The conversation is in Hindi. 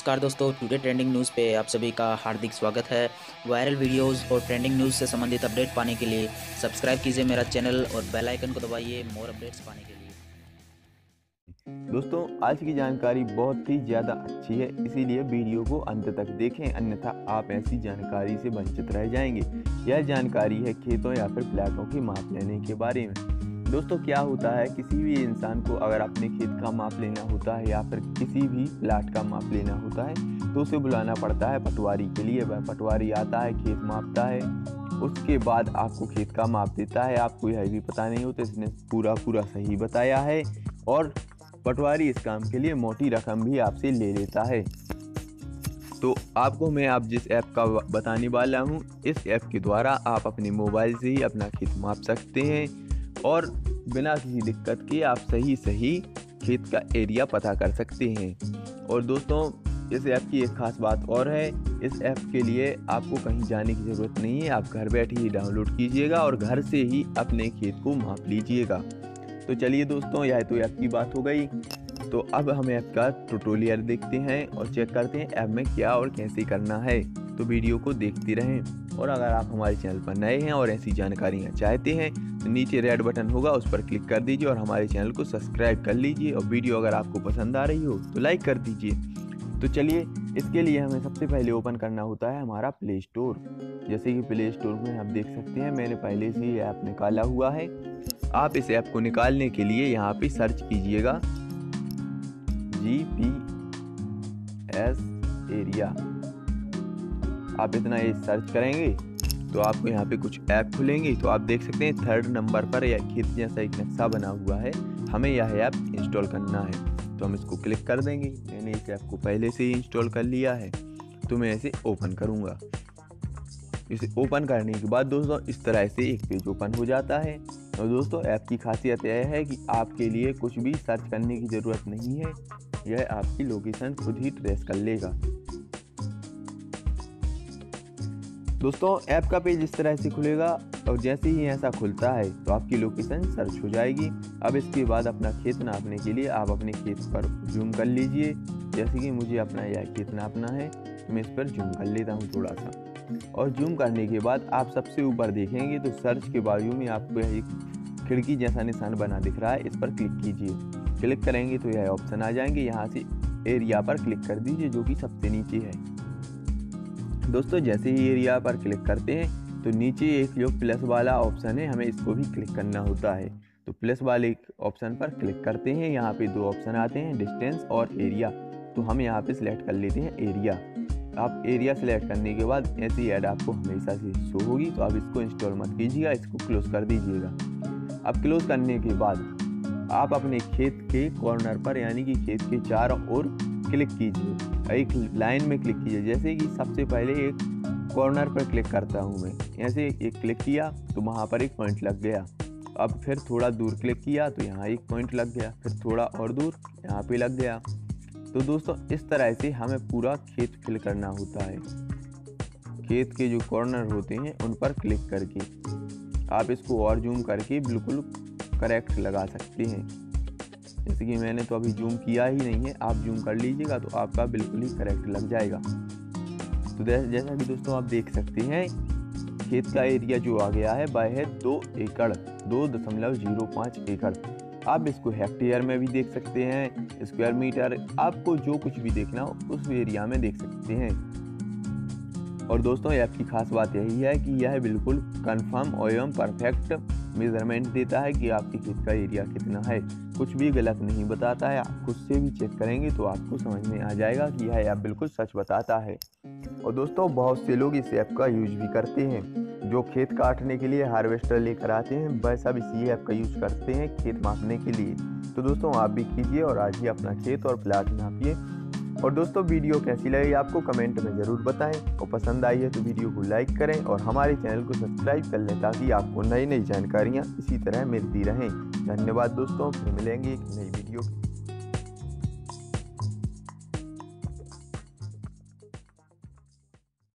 नमस्कार दोस्तों, टुडे ट्रेंडिंग न्यूज़ पे आप सभी का हार्दिक स्वागत है। वायरल वीडियोस और ट्रेंडिंग न्यूज़ से संबंधित अपडेट पाने के लिए सब्सक्राइब कीजिए मेरा चैनल और बेल आइकन को दबाइए मोर अपडेट्स पाने के लिए। दोस्तों, आज की जानकारी बहुत ही ज़्यादा अच्छी है, इसीलिए वीडियो को अंत तक देखें, अन्यथा आप ऐसी जानकारी से वंचित रह जाएंगे। यह जानकारी है खेतों या फिर प्लाटों की माप लेने के बारे में। दोस्तों, क्या होता है, किसी भी इंसान को अगर अपने खेत का माप लेना होता है या फिर किसी भी प्लाट का माप लेना होता है तो उसे बुलाना पड़ता है पटवारी के लिए। वह पटवारी आता है, खेत मापता है, उसके बाद आपको खेत का माप देता है। आपको यह भी पता नहीं होता इसने पूरा सही बताया है, और पटवारी इस काम के लिए मोटी रकम भी आपसे ले लेता है। तो आपको मैं आप जिस ऐप का बताने वाला हूँ, इस ऐप के द्वारा आप अपने मोबाइल से ही अपना खेत माप सकते हैं और बिना किसी दिक्कत के आप सही खेत का एरिया पता कर सकते हैं। और दोस्तों, इस ऐप की एक ख़ास बात और है, इस ऐप के लिए आपको कहीं जाने की ज़रूरत नहीं है। आप घर बैठे ही डाउनलोड कीजिएगा और घर से ही अपने खेत को माप लीजिएगा। तो चलिए दोस्तों, यह तो ऐप की बात हो गई। तो अब हम ऐप का ट्यूटोरियल देखते हैं और चेक करते हैं ऐप में क्या और कैसे करना है। तो वीडियो को देखते रहें, और अगर आप हमारे चैनल पर नए हैं और ऐसी जानकारियाँ चाहते हैं तो नीचे रेड बटन होगा, उस पर क्लिक कर दीजिए और हमारे चैनल को सब्सक्राइब कर लीजिए। और वीडियो अगर आपको पसंद आ रही हो तो लाइक कर दीजिए। तो चलिए, इसके लिए हमें सबसे पहले ओपन करना होता है हमारा प्ले स्टोर। जैसे कि प्ले स्टोर में आप देख सकते हैं मैंने पहले से ये ऐप निकाला हुआ है। आप इस ऐप को निकालने के लिए यहाँ पर सर्च कीजिएगा GPS एरिया। आप इतना ये सर्च करेंगे तो आपको यहाँ पे कुछ ऐप खुलेंगे। तो आप देख सकते हैं थर्ड नंबर पर यह खेत जैसा एक नक्शा बना हुआ है। हमें यह ऐप इंस्टॉल करना है तो हम इसको क्लिक कर देंगे। मैंने इस ऐप को पहले से ही इंस्टॉल कर लिया है तो मैं इसे ओपन करूँगा। इसे ओपन करने के बाद दोस्तों इस तरह से एक पेज ओपन हो जाता है। और दोस्तों, ऐप की खासियत यह है कि आपके लिए कुछ भी सर्च करने की ज़रूरत नहीं है, यह आपकी लोकेशन खुद ही ट्रेस कर लेगा। दोस्तों, ऐप का पेज इस तरह से खुलेगा और जैसे ही ऐसा खुलता है तो आपकी लोकेशन सर्च हो जाएगी। अब इसके बाद अपना खेत नापने के लिए आप अपने खेत पर जूम कर लीजिए। जैसे कि मुझे अपना यह खेत नापना है तो मैं इस पर जूम कर लेता हूँ थोड़ा सा। और जूम करने के बाद आप सबसे ऊपर देखेंगे तो सर्च के बाजू में आपको एक खिड़की जैसा निशान बना दिख रहा है, इस पर क्लिक कीजिए। क्लिक करेंगे तो यह ऑप्शन आ जाएंगे, यहाँ से एरिया पर क्लिक कर दीजिए जो कि सबसे नीचे है। दोस्तों, जैसे ही एरिया पर क्लिक करते हैं तो नीचे एक जो प्लस वाला ऑप्शन है, हमें इसको भी क्लिक करना होता है। तो प्लस वाले ऑप्शन पर क्लिक करते हैं, यहाँ पे दो ऑप्शन आते हैं, डिस्टेंस और एरिया। तो हम यहाँ पे सिलेक्ट कर लेते हैं एरिया। आप एरिया सिलेक्ट करने के बाद ऐसी ऐड आपको हमेशा से शो होगी, तो आप इसको इंस्टॉल मत कीजिएगा, इसको क्लोज कर दीजिएगा। अब क्लोज करने के बाद आप अपने खेत के कॉर्नर पर यानी कि खेत के चारों ओर क्लिक कीजिए, एक लाइन में क्लिक कीजिए। जैसे कि सबसे पहले एक कॉर्नर पर क्लिक करता हूं मैं, ऐसे एक क्लिक किया तो वहां पर एक पॉइंट लग गया। अब फिर थोड़ा दूर क्लिक किया तो यहां एक पॉइंट लग गया, फिर थोड़ा और दूर यहां पे लग गया। तो दोस्तों, इस तरह से हमें पूरा खेत फिल करना होता है। खेत के जो कॉर्नर होते हैं उन पर क्लिक करके आप इसको और जूम करके बिल्कुल करेक्ट लगा सकते हैं। जैसे कि मैंने तो अभी जूम किया ही नहीं है, आप जूम कर लीजिएगा तो आपका बिल्कुल ही करेक्ट लग जाएगा। तो जैसा कि दोस्तों आप देख सकते हैं, खेत का एरिया जो आ गया है वह है 2 एकड़, 2.05 एकड़। आप इसको हेक्टेयर में भी देख सकते हैं, स्क्वायर मीटर, आपको जो कुछ भी देखना हो उस एरिया में देख सकते हैं। और दोस्तों, ऐप की खास बात यही है कि यह बिल्कुल कंफर्म एवं परफेक्ट मेजरमेंट देता है कि आपके खेत का एरिया कितना है, कुछ भी गलत नहीं बताता है। आप खुद से भी चेक करेंगे तो आपको समझ में आ जाएगा कि यह ऐप बिल्कुल सच बताता है। और दोस्तों, बहुत से लोग इस ऐप का यूज भी करते हैं। जो खेत काटने के लिए हार्वेस्टर लेकर आते हैं वह सब इसी ऐप का यूज करते हैं खेत मापने के लिए। तो दोस्तों, आप भी कीजिए और आज ही अपना खेत और प्लाट नापिए। और दोस्तों, वीडियो कैसी लगी आपको कमेंट में ज़रूर बताएं, और पसंद आई है तो वीडियो को लाइक करें और हमारे चैनल को सब्सक्राइब कर लें ताकि आपको नई जानकारियाँ इसी तरह मिलती रहें। धन्यवाद दोस्तों, फिर मिलेंगे एक नई वीडियो।